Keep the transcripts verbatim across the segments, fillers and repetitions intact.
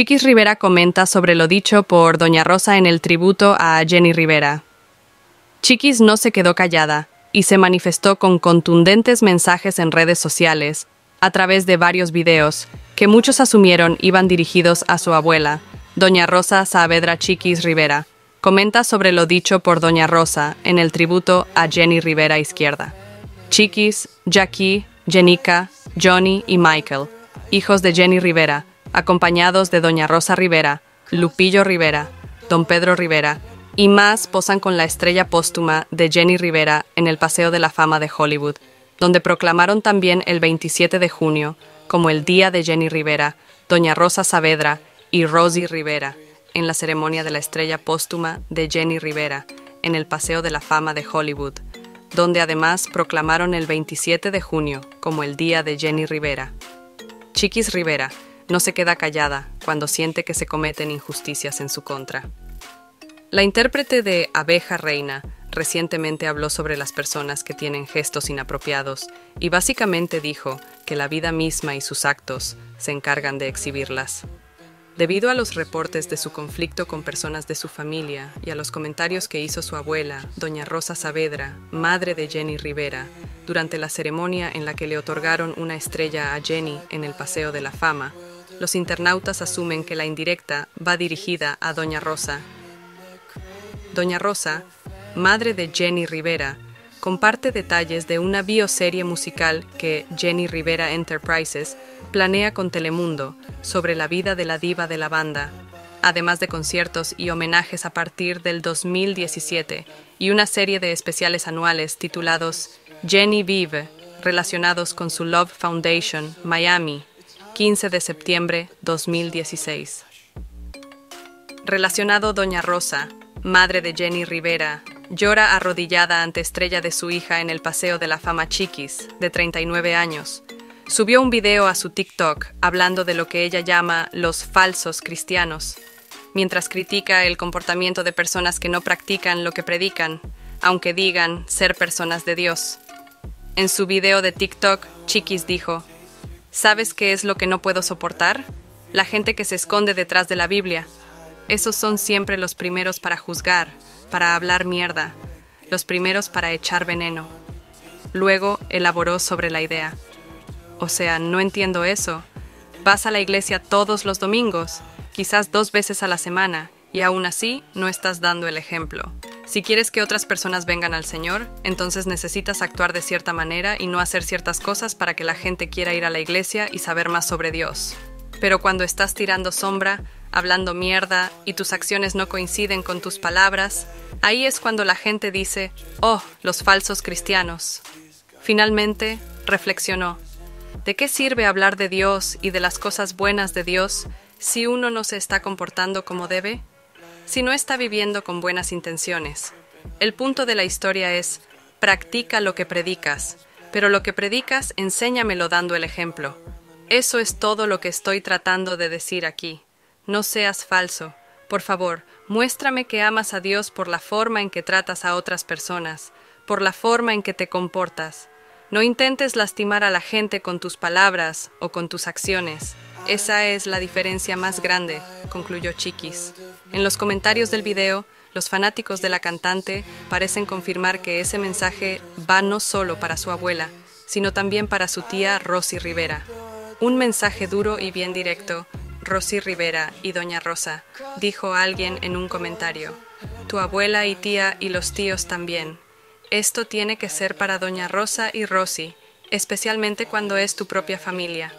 Chiquis Rivera comenta sobre lo dicho por Doña Rosa en el tributo a Jenni Rivera. Chiquis no se quedó callada y se manifestó con contundentes mensajes en redes sociales, a través de varios videos, que muchos asumieron iban dirigidos a su abuela. Doña Rosa Saavedra Chiquis Rivera comenta sobre lo dicho por Doña Rosa en el tributo a Jenni Rivera Izquierda. Chiquis, Jackie, Jenica, Johnny y Michael, hijos de Jenni Rivera, acompañados de Doña Rosa Rivera, Lupillo Rivera, Don Pedro Rivera y más, posan con la estrella póstuma de Jenni Rivera en el Paseo de la Fama de Hollywood, donde proclamaron también el veintisiete de junio como el Día de Jenni Rivera, Doña Rosa Saavedra y Rosie Rivera, en la ceremonia de la estrella póstuma de Jenni Rivera en el Paseo de la Fama de Hollywood, donde además proclamaron el veintisiete de junio como el Día de Jenni Rivera. Chiquis Rivera no se queda callada cuando siente que se cometen injusticias en su contra. La intérprete de Abeja Reina recientemente habló sobre las personas que tienen gestos inapropiados y básicamente dijo que la vida misma y sus actos se encargan de exhibirlas. Debido a los reportes de su conflicto con personas de su familia y a los comentarios que hizo su abuela, Doña Rosa Saavedra, madre de Jenni Rivera, durante la ceremonia en la que le otorgaron una estrella a Jenni en el Paseo de la Fama, los internautas asumen que la indirecta va dirigida a Doña Rosa. Doña Rosa, madre de Jenni Rivera, comparte detalles de una bioserie musical que Jenni Rivera Enterprises planea con Telemundo sobre la vida de la diva de la banda, además de conciertos y homenajes a partir del dos mil diecisiete y una serie de especiales anuales titulados Jenni Vive, relacionados con su Love Foundation, Miami, quince de septiembre dos mil dieciséis. Relacionado Doña Rosa, madre de Jenni Rivera, llora arrodillada ante estrella de su hija en el Paseo de la Fama. Chiquis, de treinta y nueve años, subió un video a su TikTok hablando de lo que ella llama los falsos cristianos, mientras critica el comportamiento de personas que no practican lo que predican, aunque digan ser personas de Dios. En su video de TikTok, Chiquis dijo: ¿sabes qué es lo que no puedo soportar? La gente que se esconde detrás de la Biblia. Esos son siempre los primeros para juzgar, para hablar mierda, los primeros para echar veneno. Luego elaboró sobre la idea. O sea, no entiendo eso. Vas a la iglesia todos los domingos, quizás dos veces a la semana, y aún así no estás dando el ejemplo. Si quieres que otras personas vengan al Señor, entonces necesitas actuar de cierta manera y no hacer ciertas cosas para que la gente quiera ir a la iglesia y saber más sobre Dios. Pero cuando estás tirando sombra, hablando mierda y tus acciones no coinciden con tus palabras, ahí es cuando la gente dice: oh, los falsos cristianos. Finalmente, reflexionó: ¿de qué sirve hablar de Dios y de las cosas buenas de Dios si uno no se está comportando como debe? Si no está viviendo con buenas intenciones. El punto de la historia es: practica lo que predicas, pero lo que predicas enséñamelo dando el ejemplo. Eso es todo lo que estoy tratando de decir aquí. No seas falso. Por favor, muéstrame que amas a Dios por la forma en que tratas a otras personas, por la forma en que te comportas. No intentes lastimar a la gente con tus palabras o con tus acciones. Esa es la diferencia más grande, concluyó Chiquis. En los comentarios del video, los fanáticos de la cantante parecen confirmar que ese mensaje va no solo para su abuela, sino también para su tía Rosie Rivera. Un mensaje duro y bien directo. Rosie Rivera y Doña Rosa, dijo alguien en un comentario. Tu abuela y tía y los tíos también. Esto tiene que ser para Doña Rosa y Rosie, especialmente cuando es tu propia familia.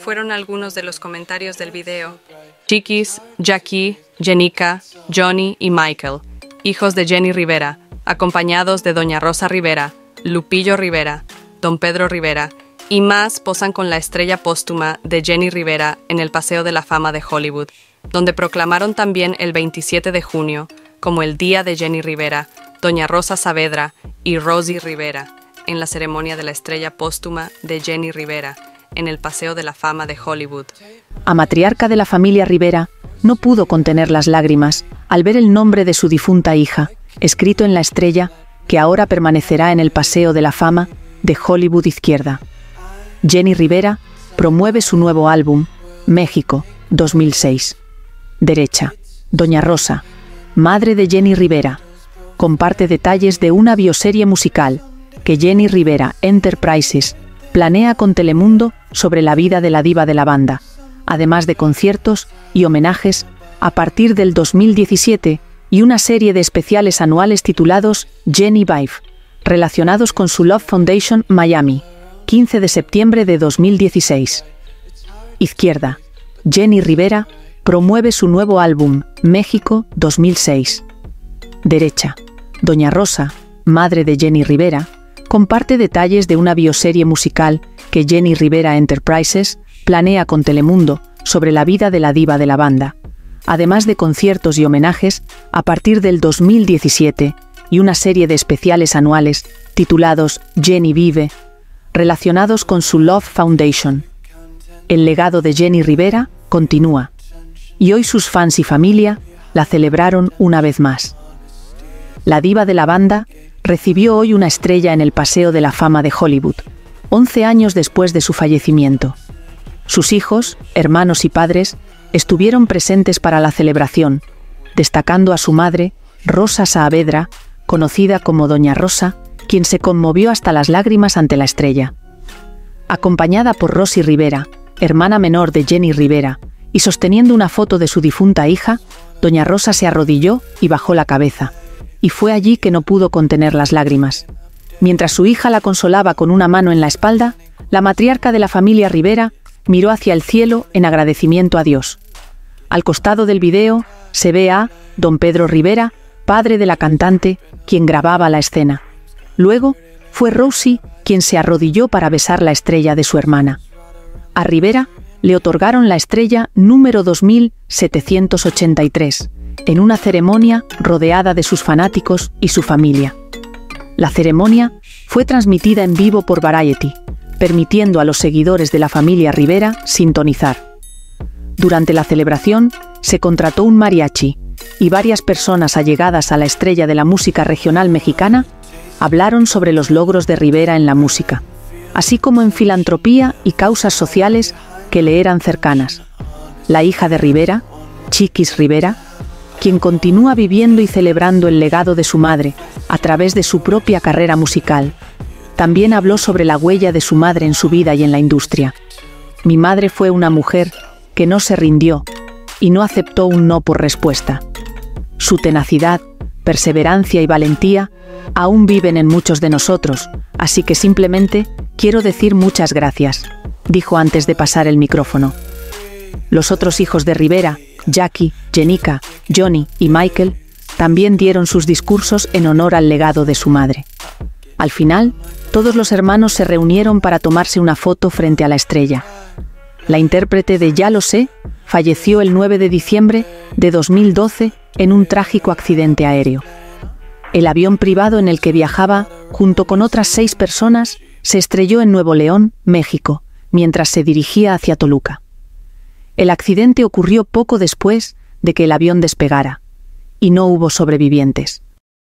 Fueron algunos de los comentarios del video. Chiquis, Jackie, Jenica, Johnny y Michael, hijos de Jenni Rivera, acompañados de Doña Rosa Rivera, Lupillo Rivera, Don Pedro Rivera y más, posan con la estrella póstuma de Jenni Rivera en el Paseo de la Fama de Hollywood, donde proclamaron también el veintisiete de junio como el Día de Jenni Rivera, Doña Rosa Saavedra y Rosie Rivera, en la ceremonia de la estrella póstuma de Jenni Rivera en el Paseo de la Fama de Hollywood. A matriarca de la familia Rivera no pudo contener las lágrimas al ver el nombre de su difunta hija, escrito en la estrella, que ahora permanecerá en el Paseo de la Fama de Hollywood Izquierda. Jenni Rivera promueve su nuevo álbum, México, dos mil seis. Derecha. Doña Rosa, madre de Jenni Rivera, comparte detalles de una bioserie musical que Jenni Rivera Enterprises planea con Telemundo sobre la vida de la diva de la banda, además de conciertos y homenajes a partir del dos mil diecisiete y una serie de especiales anuales titulados Jenni Vive, relacionados con su Love Foundation Miami, quince de septiembre de dos mil dieciséis. Izquierda. Jenni Rivera promueve su nuevo álbum, México dos mil seis. Derecha. Doña Rosa, madre de Jenni Rivera, comparte detalles de una bioserie musical que Jenni Rivera Enterprises planea con Telemundo sobre la vida de la diva de la banda, además de conciertos y homenajes a partir del dos mil diecisiete y una serie de especiales anuales titulados Jenni Vive, relacionados con su Love Foundation. El legado de Jenni Rivera continúa, y hoy sus fans y familia la celebraron una vez más. La diva de la banda recibió hoy una estrella en el Paseo de la Fama de Hollywood, once años después de su fallecimiento. Sus hijos, hermanos y padres estuvieron presentes para la celebración, destacando a su madre, Rosa Saavedra, conocida como Doña Rosa, quien se conmovió hasta las lágrimas ante la estrella. Acompañada por Rosie Rivera, hermana menor de Jenni Rivera, y sosteniendo una foto de su difunta hija, Doña Rosa se arrodilló y bajó la cabeza, y fue allí que no pudo contener las lágrimas. Mientras su hija la consolaba con una mano en la espalda, la matriarca de la familia Rivera miró hacia el cielo en agradecimiento a Dios. Al costado del video se ve a Don Pedro Rivera, padre de la cantante, quien grababa la escena. Luego fue Rosie quien se arrodilló para besar la estrella de su hermana. A Rivera le otorgaron la estrella número dos mil setecientos ochenta y tres, en una ceremonia rodeada de sus fanáticos y su familia. La ceremonia fue transmitida en vivo por Variety, permitiendo a los seguidores de la familia Rivera sintonizar. Durante la celebración, se contrató un mariachi, y varias personas allegadas a la estrella de la música regional mexicana hablaron sobre los logros de Rivera en la música, así como en filantropía y causas sociales que le eran cercanas. La hija de Rivera, Chiquis Rivera, quien continúa viviendo y celebrando el legado de su madre a través de su propia carrera musical, también habló sobre la huella de su madre en su vida y en la industria. Mi madre fue una mujer que no se rindió y no aceptó un no por respuesta. Su tenacidad, perseverancia y valentía aún viven en muchos de nosotros, así que simplemente quiero decir muchas gracias, dijo antes de pasar el micrófono. Los otros hijos de Rivera, Jackie, Jenica, Johnny y Michael, también dieron sus discursos en honor al legado de su madre. Al final, todos los hermanos se reunieron para tomarse una foto frente a la estrella. La intérprete de Ya lo sé falleció el nueve de diciembre de dos mil doce en un trágico accidente aéreo. El avión privado en el que viajaba, junto con otras seis personas, se estrelló en Nuevo León, México, mientras se dirigía hacia Toluca. El accidente ocurrió poco después de que el avión despegara, y no hubo sobrevivientes.